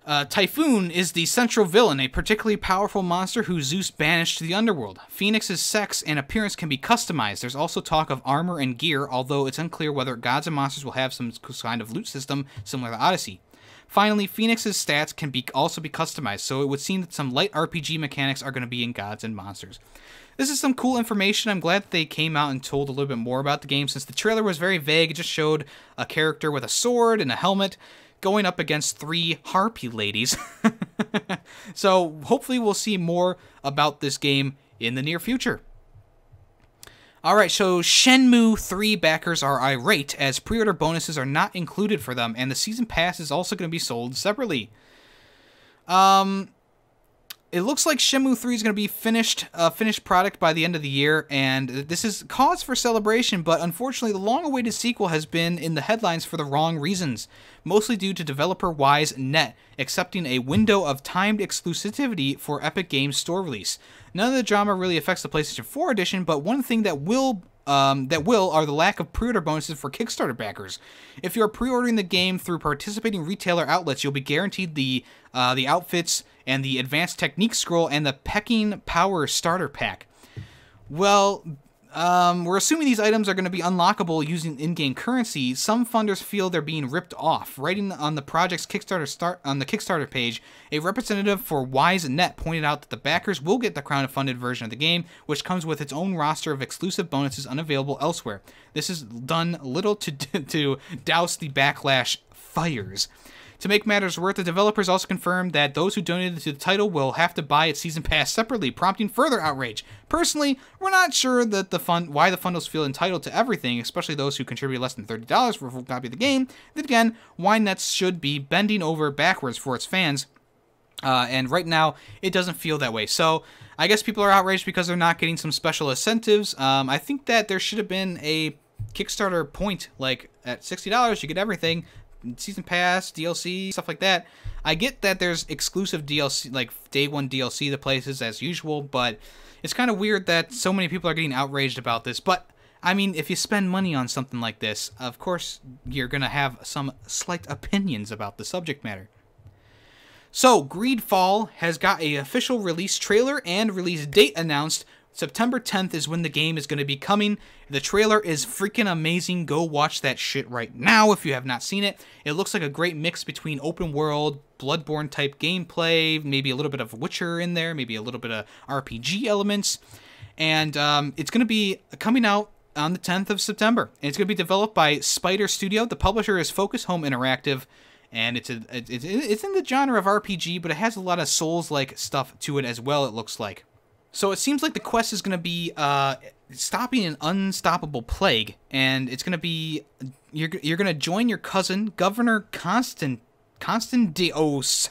Uh, Typhoon is the central villain, a particularly powerful monster who Zeus banished to the underworld. Phoenix's sex and appearance can be customized. There's also talk of armor and gear, although it's unclear whether Gods and Monsters will have some kind of loot system similar to Odyssey. Finally, Phoenix's stats can be also be customized, so it would seem that some light R P G mechanics are going to be in Gods and Monsters. This is some cool information. I'm glad that they came out and told a little bit more about the game, since the trailer was very vague. It just showed a character with a sword and a helmet going up against three harpy ladies. So hopefully we'll see more about this game in the near future. Alright, so Shenmue three backers are irate as pre-order bonuses are not included for them, and the Season Pass is also going to be sold separately. Um, it looks like Shenmue three is going to be finished, uh, finished product by the end of the year, and this is cause for celebration, but unfortunately the long-awaited sequel has been in the headlines for the wrong reasons, mostly due to developer WiseNet accepting a window of timed exclusivity for Epic Games Store release. None of the drama really affects the PlayStation four edition, but one thing that will um, that will are the lack of pre-order bonuses for Kickstarter backers. If you're pre-ordering the game through participating retailer outlets, you'll be guaranteed the uh, the outfits and the Advanced Technique Scroll and the Pecking Power Starter Pack. Well, um, we're assuming these items are going to be unlockable using in-game currency. Some funders feel they're being ripped off. Writing on the project's Kickstarter start on the Kickstarter page, a representative for WiseNet pointed out that the backers will get the crowdfunded version of the game, which comes with its own roster of exclusive bonuses unavailable elsewhere. This is done little to to douse the backlash fires. To make matters worse, the developers also confirmed that those who donated to the title will have to buy its season pass separately, prompting further outrage. Personally, we're not sure that the fund why the funders feel entitled to everything, especially those who contribute less than thirty dollars for a full copy of the game. Then again, WiseNet should be bending over backwards for its fans, uh, and right now it doesn't feel that way. So I guess people are outraged because they're not getting some special incentives. Um, I think that there should have been a Kickstarter point, like at sixty dollars you get everything. Season pass, D L C, stuff like that. I get that there's exclusive D L C, like day one D L C to places as usual, but it's kind of weird that so many people are getting outraged about this. But I mean, if you spend money on something like this, of course you're gonna have some slight opinions about the subject matter. So Greedfall has got an official release trailer and release date announced. September tenth is when the game is going to be coming. The trailer is freaking amazing. Go watch that shit right now if you have not seen it. It looks like a great mix between open world, Bloodborne type gameplay, maybe a little bit of Witcher in there, maybe a little bit of R P G elements. And um, it's going to be coming out on the tenth of September. And it's going to be developed by Spider Studio. The publisher is Focus Home Interactive. And it's, a, it's, it's in the genre of R P G, but it has a lot of Souls-like stuff to it as well, it looks like. So it seems like the quest is going to be uh, stopping an unstoppable plague, and it's going to be you're you're going to join your cousin Governor Constant Constantios,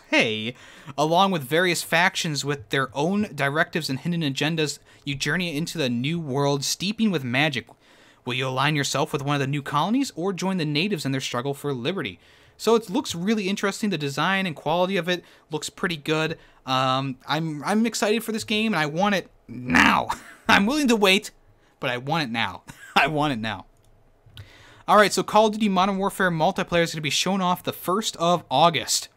along with various factions with their own directives and hidden agendas. You journey into the new world, steeping with magic. Will you align yourself with one of the new colonies, or join the natives in their struggle for liberty? So it looks really interesting. The design and quality of it looks pretty good. Um, I'm I'm excited for this game, and I want it now. I'm willing to wait, but I want it now. I want it now. All right, so Call of Duty Modern Warfare multiplayer is going to be shown off the first of August.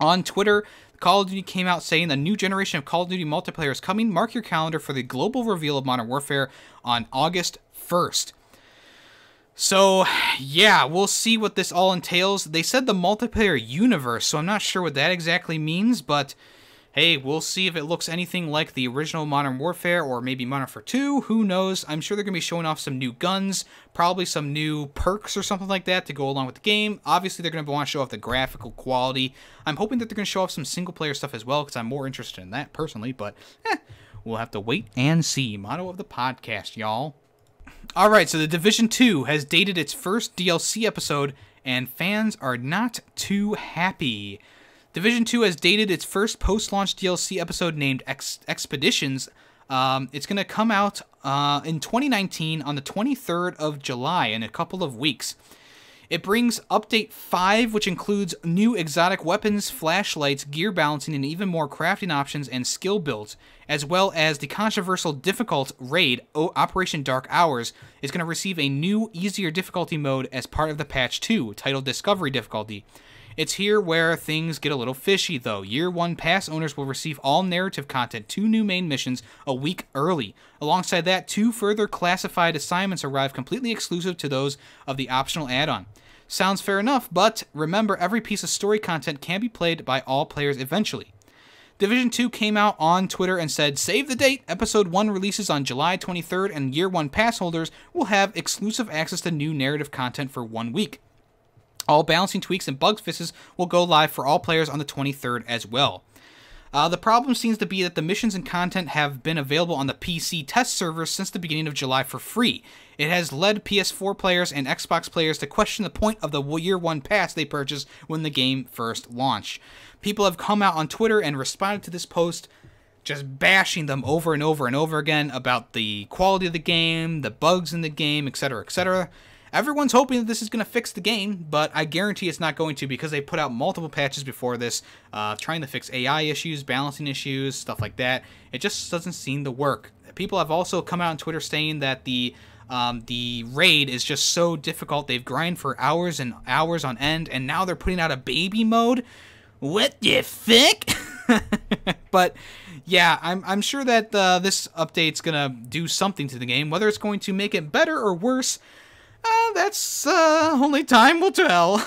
On Twitter, Call of Duty came out saying the new generation of Call of Duty multiplayer is coming. Mark your calendar for the global reveal of Modern Warfare on August first. So, yeah, we'll see what this all entails. They said the multiplayer universe, so I'm not sure what that exactly means, but hey, we'll see if it looks anything like the original Modern Warfare or maybe Modern Warfare two, who knows? I'm sure they're going to be showing off some new guns, probably some new perks or something like that to go along with the game. Obviously, they're going to want to show off the graphical quality. I'm hoping that they're going to show off some single-player stuff as well, because I'm more interested in that personally, but eh, we'll have to wait and see. Motto of the podcast, y'all. Alright, so The Division two has dated its first D L C episode, and fans are not too happy. Division two has dated its first post-launch D L C episode named Ex Expeditions, Um, it's going to come out uh, in twenty nineteen on the twenty-third of July in a couple of weeks. It brings update five, which includes new exotic weapons, flashlights, gear balancing, and even more crafting options and skill builds, as well as the controversial difficult raid, Operation Dark Hours, is going to receive a new, easier difficulty mode as part of the patch two, titled Discovery Difficulty. It's here where things get a little fishy, though. Year one pass owners will receive all narrative content, two new main missions, a week early. Alongside that, two further classified assignments arrive completely exclusive to those of the optional add-on. Sounds fair enough, but remember, every piece of story content can be played by all players eventually. Division two came out on Twitter and said, "Save the date! Episode one releases on July twenty-third, and Year one pass holders will have exclusive access to new narrative content for one week. All balancing tweaks and bug fixes will go live for all players on the twenty-third as well." Uh, the problem seems to be that the missions and content have been available on the P C test servers since the beginning of July for free. It has led P S four players and Xbox players to question the point of the year one pass they purchased when the game first launched. People have come out on Twitter and responded to this post, just bashing them over and over and over again about the quality of the game, the bugs in the game, et cetera, et cetera. Everyone's hoping that this is going to fix the game, but I guarantee it's not going to, because they put out multiple patches before this, uh, trying to fix A I issues, balancing issues, stuff like that. It just doesn't seem to work. People have also come out on Twitter saying that the um, the raid is just so difficult. They've grinded for hours and hours on end, and now they're putting out a baby mode. What the fuck? But yeah, I'm, I'm sure that uh, this update's going to do something to the game. Whether it's going to make it better or worse, Uh, that's uh, only time will tell.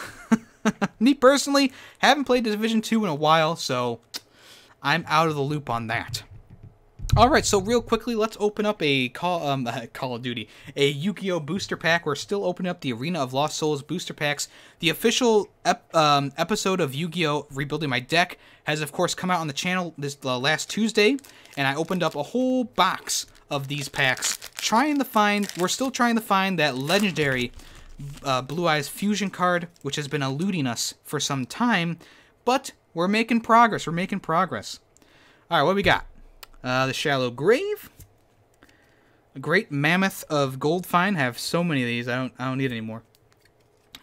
Me personally, haven't played Division two in a while, so I'm out of the loop on that. All right, so real quickly, let's open up a Call, um, uh, Call of Duty, a Yu-Gi-Oh! Booster Pack. We're still opening up the Arena of Lost Souls Booster Packs. The official ep um, episode of Yu-Gi-Oh! Rebuilding My Deck has, of course, come out on the channel this uh, last Tuesday, and I opened up a whole box of these packs, trying to find, we're still trying to find that legendary uh, Blue Eyes Fusion card, which has been eluding us for some time, but we're making progress, we're making progress. All right, what do we got? Uh, the Shallow Grave, a Great Mammoth of Goldfine, have so many of these, I don't, I don't need any more.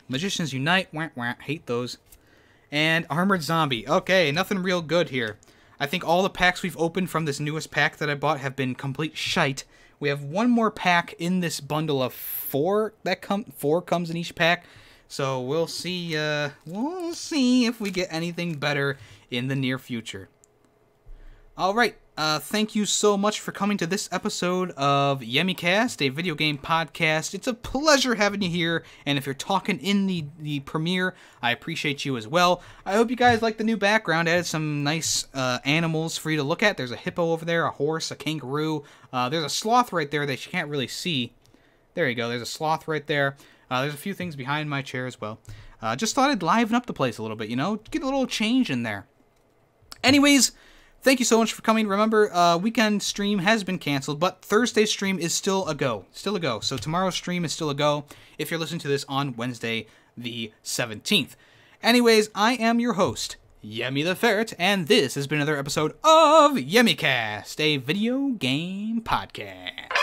Magicians Unite, wah, wah, hate those. And Armored Zombie, okay, nothing real good here. I think all the packs we've opened from this newest pack that I bought have been complete shite. We have one more pack in this bundle of four that come four comes in each pack, so we'll see. Uh, we'll see if we get anything better in the near future. All right. Uh, thank you so much for coming to this episode of YemmyCast, a video game podcast. It's a pleasure having you here, and if you're talking in the, the premiere, I appreciate you as well. I hope you guys like the new background. I added some nice uh, animals for you to look at. There's a hippo over there, a horse, a kangaroo. Uh, there's a sloth right there that you can't really see. There you go. There's a sloth right there. Uh, there's a few things behind my chair as well. Uh, just thought I'd liven up the place a little bit, you know? Get a little change in there. Anyways, thank you so much for coming. Remember, uh, weekend stream has been canceled, but Thursday's stream is still a go. Still a go. So tomorrow's stream is still a go if you're listening to this on Wednesday the seventeenth. Anyways, I am your host, Yemmy the Ferret, and this has been another episode of YemmyCast, a video game podcast.